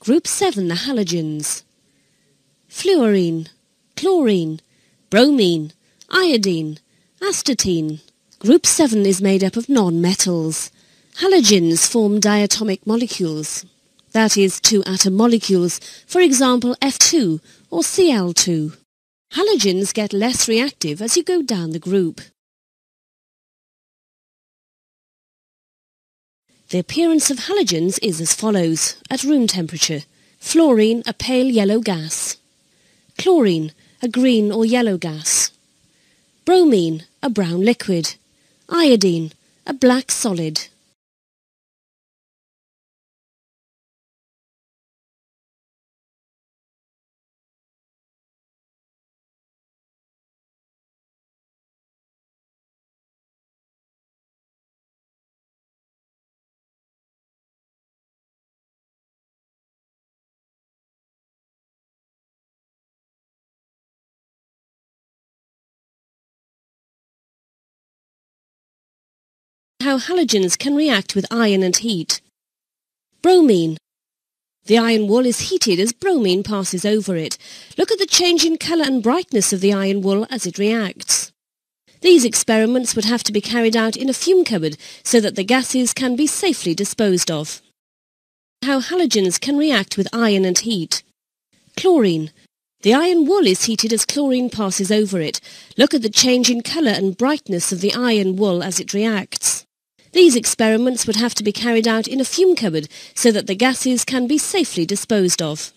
Group 7, the halogens. Fluorine, chlorine, bromine, iodine, astatine. Group 7 is made up of non-metals. Halogens form diatomic molecules, that is, two-atom molecules, for example F2 or Cl2. Halogens get less reactive as you go down the group. The appearance of halogens is as follows at room temperature. Fluorine, a pale yellow gas. Chlorine, a green or yellow gas. Bromine, a brown liquid. Iodine, a black solid. How halogens can react with iron and heat. Bromine. The iron wool is heated as bromine passes over it. Look at the change in colour and brightness of the iron wool as it reacts. These experiments would have to be carried out in a fume cupboard so that the gases can be safely disposed of. How halogens can react with iron and heat. Chlorine. The iron wool is heated as chlorine passes over it. Look at the change in colour and brightness of the iron wool as it reacts. These experiments would have to be carried out in a fume cupboard so that the gases can be safely disposed of.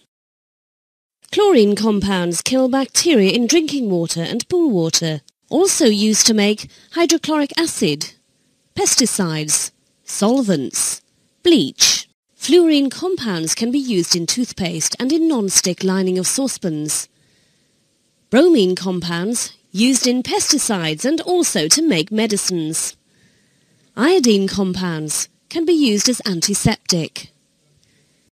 Chlorine compounds kill bacteria in drinking water and pool water, also used to make hydrochloric acid, pesticides, solvents, bleach. Fluorine compounds can be used in toothpaste and in non-stick lining of saucepans. Bromine compounds used in pesticides and also to make medicines. Iodine compounds can be used as antiseptic.